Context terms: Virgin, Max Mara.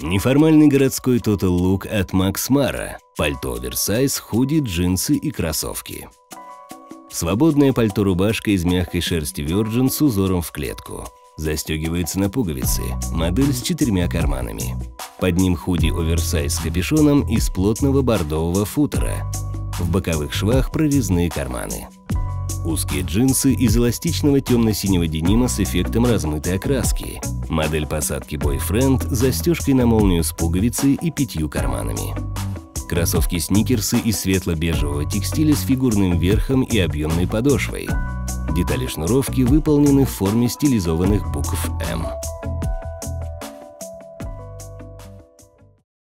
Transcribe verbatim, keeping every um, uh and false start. Неформальный городской тотал-лук от Max Mara. Пальто оверсайз, худи, джинсы и кроссовки. Свободное пальто-рубашка из мягкой шерсти Virgin с узором в клетку. Застегивается на пуговицы. Модель с четырьмя карманами. Под ним худи оверсайз с капюшоном из плотного бордового футера. В боковых швах прорезные карманы. Узкие джинсы из эластичного темно-синего денима с эффектом размытой окраски. Модель посадки Boyfriend с застежкой на молнию с пуговицей и пятью карманами. Кроссовки-сникерсы из светло-бежевого текстиля с фигурным верхом и объемной подошвой. Детали шнуровки выполнены в форме стилизованных букв «М».